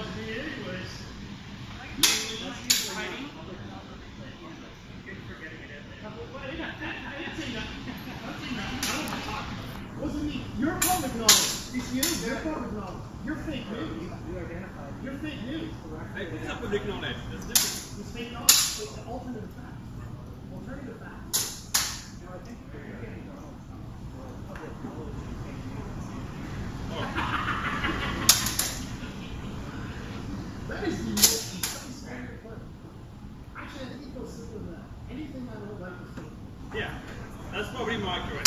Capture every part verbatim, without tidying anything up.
was me anyways. Wasn't me. Your public knowledge. D C U, your public knowledge. You're fake news. You identified. You're fake news. Hey, what's up with ignorance? That's different. It's fake knowledge. It's the alternative fact. Alternative facts. Now I think you're getting public knowledge and fake news. That is the most standard plan. Actually, I think it goes simpler than that. Anything I don't like is fake. Yeah. That's probably my correct.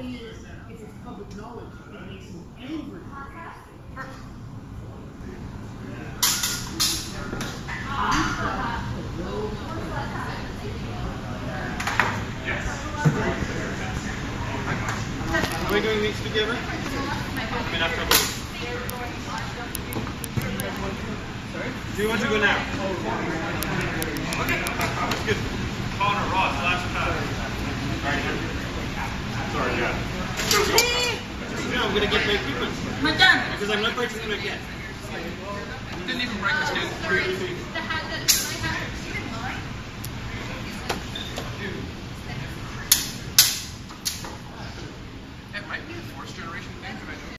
Is, if it's public knowledge, it makes me angry. Yes. Are we doing these together? I mean, after Sorry? Do you want to go now? Okay. That's good. Connor Ross, last time. All right. Sorry, yeah. Yeah, I'm gonna get my equipment. My dad! Because I'm not practicing it yet. You didn't even break the skin.